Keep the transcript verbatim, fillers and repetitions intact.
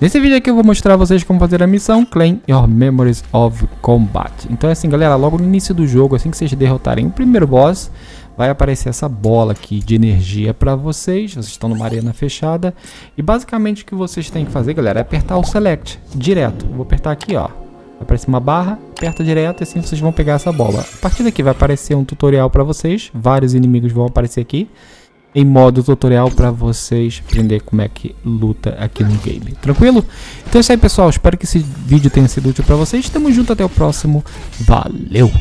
Nesse vídeo aqui eu vou mostrar a vocês como fazer a missão Claim Your Memories of Combat. Então é assim, galera, logo no início do jogo, assim que vocês derrotarem o primeiro boss, vai aparecer essa bola aqui de energia para vocês. Vocês estão numa arena fechada e basicamente o que vocês têm que fazer, galera, é apertar o select direto. Eu vou apertar aqui, ó, aparece uma barra, aperta direto e assim vocês vão pegar essa bola. A partir daqui vai aparecer um tutorial para vocês, vários inimigos vão aparecer aqui em modo tutorial para vocês aprender como é que luta aqui no game, tranquilo? Então é isso aí, pessoal, espero que esse vídeo tenha sido útil para vocês, tamo junto, até o próximo, valeu!